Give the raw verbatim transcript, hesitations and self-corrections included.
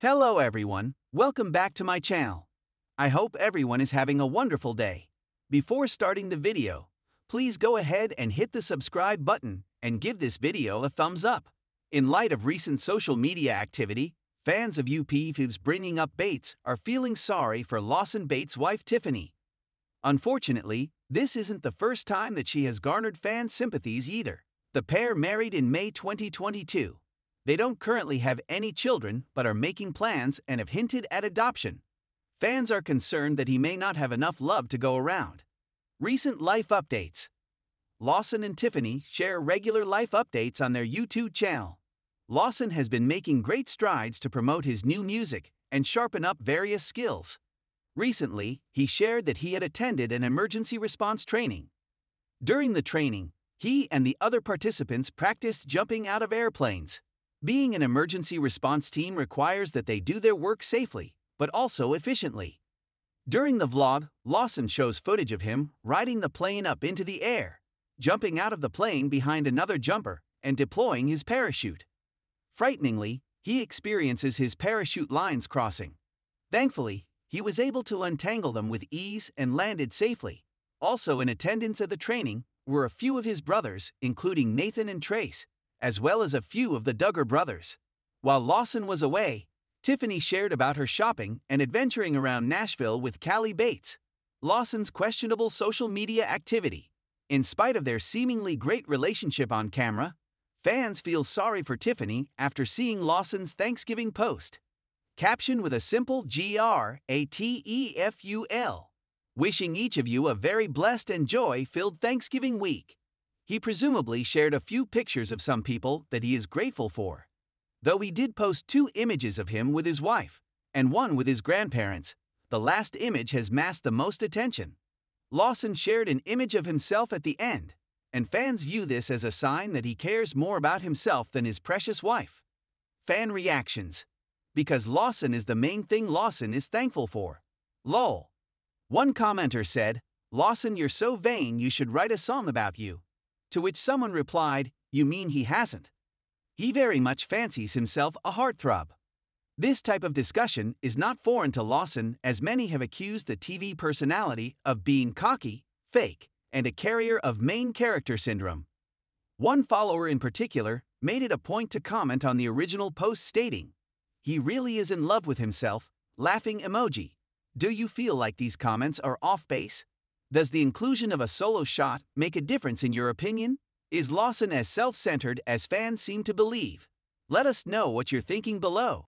Hello everyone, welcome back to my channel. I hope everyone is having a wonderful day. Before starting the video, please go ahead and hit the subscribe button and give this video a thumbs up. In light of recent social media activity, fans of U P F U's Bringing Up Bates are feeling sorry for Lawson Bates' wife Tiffany. Unfortunately, this isn't the first time that she has garnered fan sympathies either. The pair married in May twenty twenty-two. They don't currently have any children but are making plans and have hinted at adoption. Fans are concerned that he may not have enough love to go around. Recent life updates. Lawson and Tiffany share regular life updates on their YouTube channel. Lawson has been making great strides to promote his new music and sharpen up various skills. Recently, he shared that he had attended an emergency response training. During the training, he and the other participants practiced jumping out of airplanes. Being an emergency response team requires that they do their work safely, but also efficiently. During the vlog, Lawson shows footage of him riding the plane up into the air, jumping out of the plane behind another jumper, and deploying his parachute. Frighteningly, he experiences his parachute lines crossing. Thankfully, he was able to untangle them with ease and landed safely. Also in attendance at the training were a few of his brothers, including Nathan and Trace, as well as a few of the Duggar brothers. While Lawson was away, Tiffany shared about her shopping and adventuring around Nashville with Cali Bates. Lawson's questionable social media activity. In spite of their seemingly great relationship on camera, fans feel sorry for Tiffany after seeing Lawson's Thanksgiving post. Captioned with a simple G R A T E F U L. Wishing each of you a very blessed and joy-filled Thanksgiving week. He presumably shared a few pictures of some people that he is grateful for. Though he did post two images of him with his wife, and one with his grandparents, the last image has masked the most attention. Lawson shared an image of himself at the end, and fans view this as a sign that he cares more about himself than his precious wife. Fan reactions. Because Lawson is the main thing Lawson is thankful for. Lol. One commenter said, "Lawson, you're so vain you should write a song about you." To which someone replied, "You mean he hasn't? He very much fancies himself a heartthrob." This type of discussion is not foreign to Lawson, as many have accused the T V personality of being cocky, fake, and a carrier of main character syndrome. One follower in particular made it a point to comment on the original post stating, "He really is in love with himself, laughing emoji. Do you feel like these comments are off base? Does the inclusion of a solo shot make a difference in your opinion? Is Lawson as self-centered as fans seem to believe?" Let us know what you're thinking below.